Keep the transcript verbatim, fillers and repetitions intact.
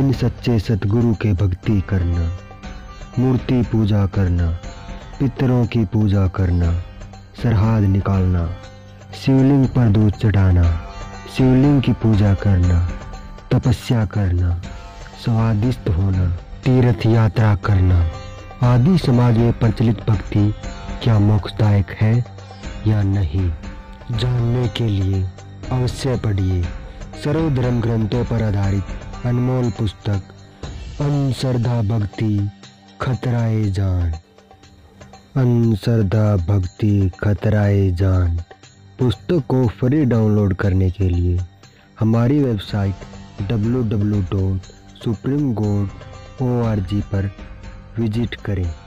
इन सच्चे सतगुरु के भक्ति करना, मूर्ति पूजा करना, पितरों की पूजा करना, सरहद निकालना, शिवलिंग पर दूध चढ़ाना, शिवलिंग की पूजा करना, तपस्या करना, स्वादिष्ट होना, तीर्थ यात्रा करना आदि समाज में प्रचलित भक्ति क्या मोक्षदायक है या नहीं, जानने के लिए अवश्य पढ़िए सर्वधर्म ग्रंथों पर आधारित अनमोल पुस्तक अंधश्रद्धा भक्ति खतराए जान। अंधश्रद्धा भक्ति खतराए जान पुस्तक को फ्री डाउनलोड करने के लिए हमारी website W W W dot supreme god dot O R G पर विजिट करें।